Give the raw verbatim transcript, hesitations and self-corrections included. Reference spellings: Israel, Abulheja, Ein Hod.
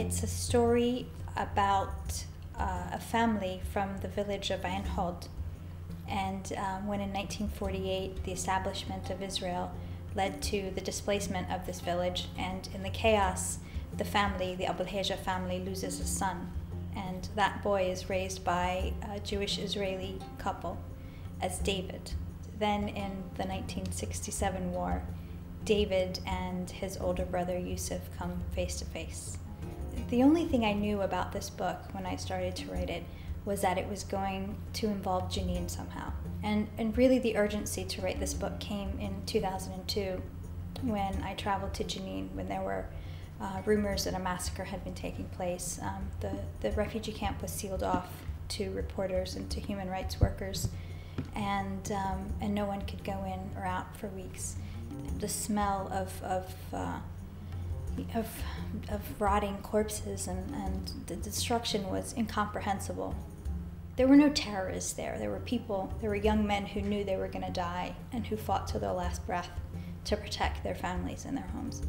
It's a story about uh, a family from the village of Ein Hod. And um, when in nineteen forty-eight, the establishment of Israel led to the displacement of this village. And in the chaos, the family, the Abulheja family, loses a son. And that boy is raised by a Jewish-Israeli couple as David. Then in the nineteen sixty-seven war, David and his older brother Yusuf come face to face. The only thing I knew about this book when I started to write it was that it was going to involve Jenin somehow. And, and really the urgency to write this book came in two thousand two when I traveled to Jenin, when there were uh, rumors that a massacre had been taking place. Um, the, the refugee camp was sealed off to reporters and to human rights workers, and, um, and no one could go in or out for weeks. The smell of, of, uh, of, of rotting corpses and, and the destruction was incomprehensible. There were no terrorists there. There were people, there were young men who knew they were going to die and who fought till their last breath to protect their families and their homes.